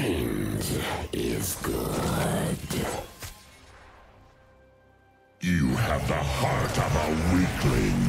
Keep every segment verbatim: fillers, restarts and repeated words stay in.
Change is good. You have the heart of a weakling.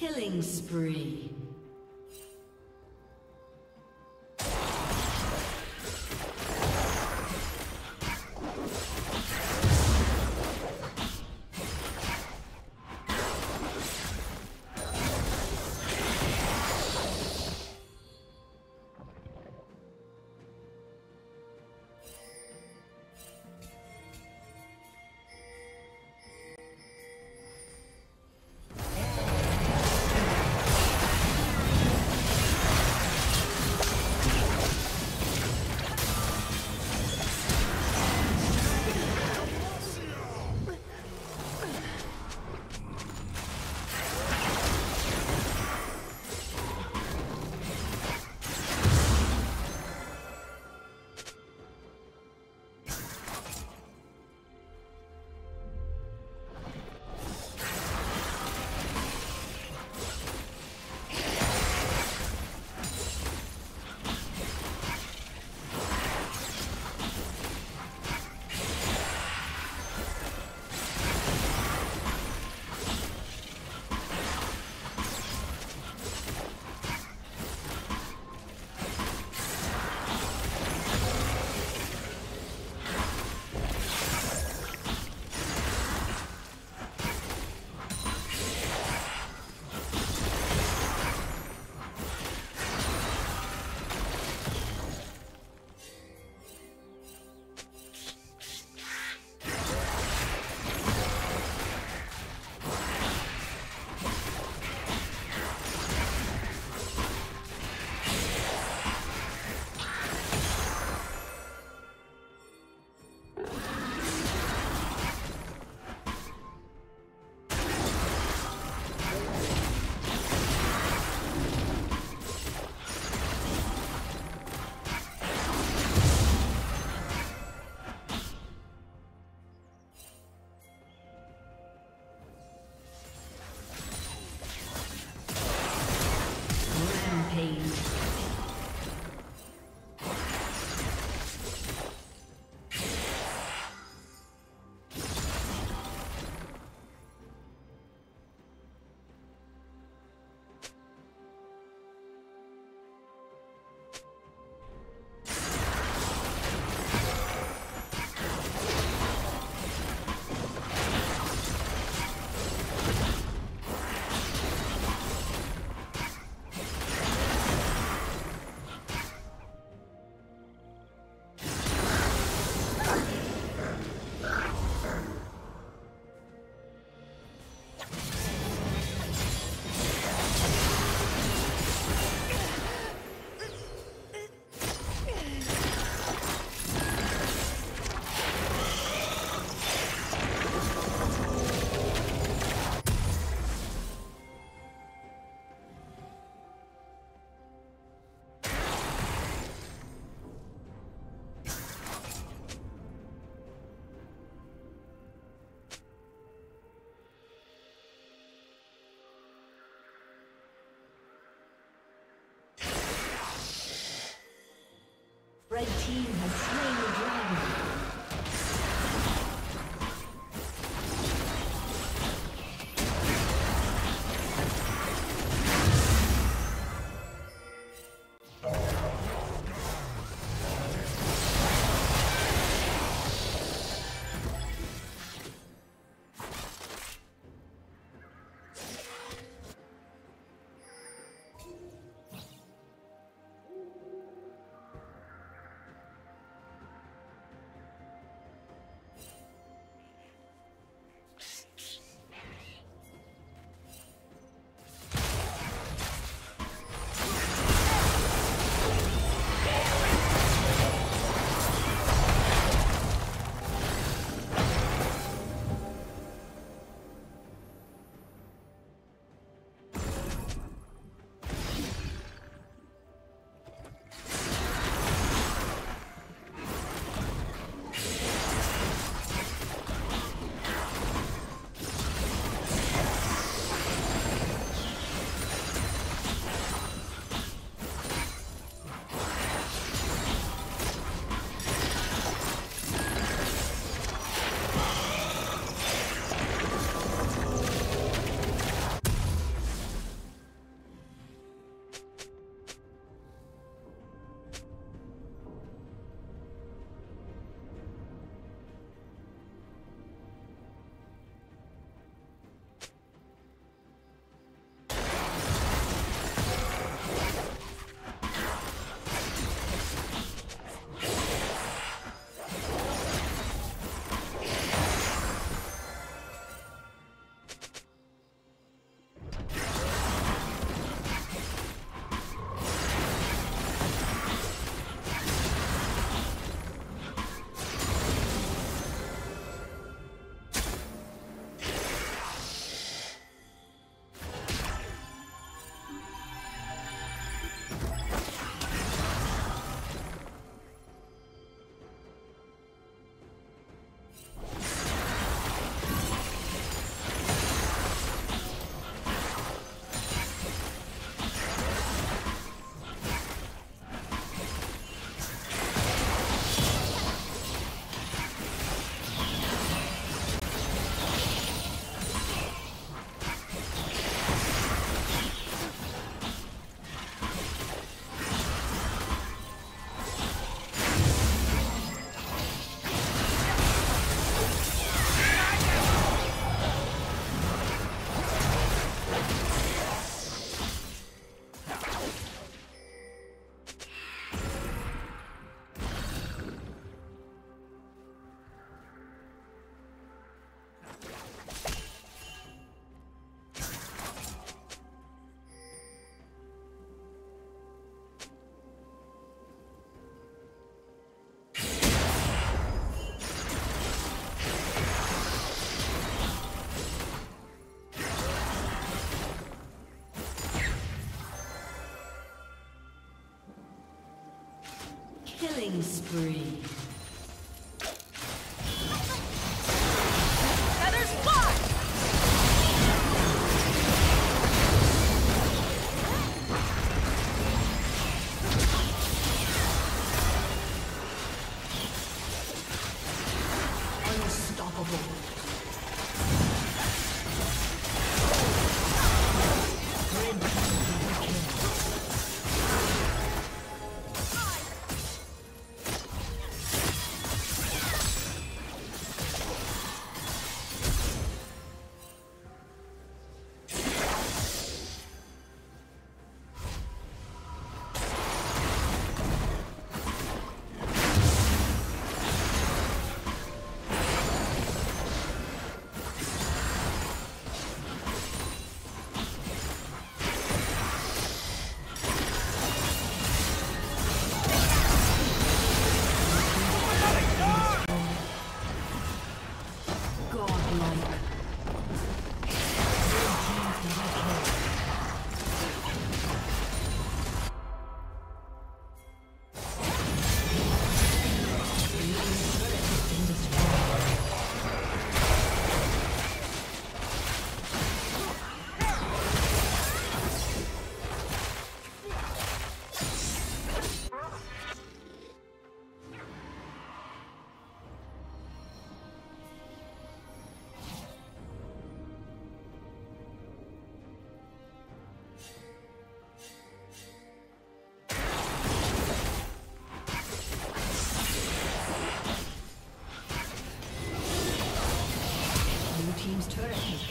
Killing spree. Red team has slain the dragon. Killing spree.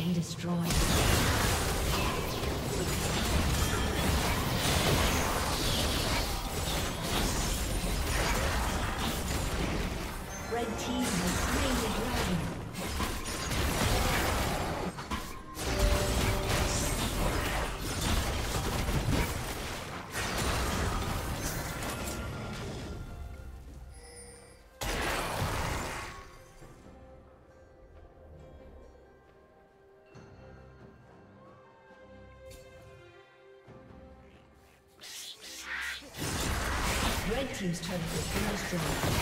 been destroyed. Red team has slain the dragon. Red team's turret has been destroyed.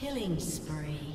Killing spree.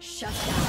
Shut down.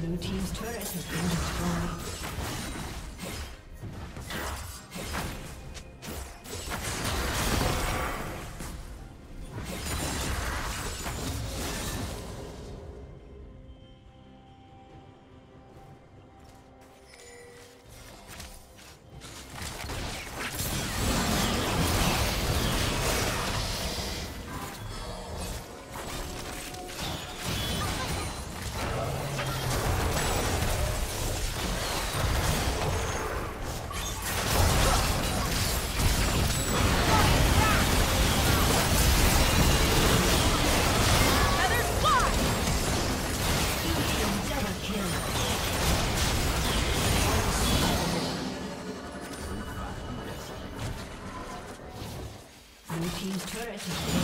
Blue team's turret has been destroyed. Team's turret.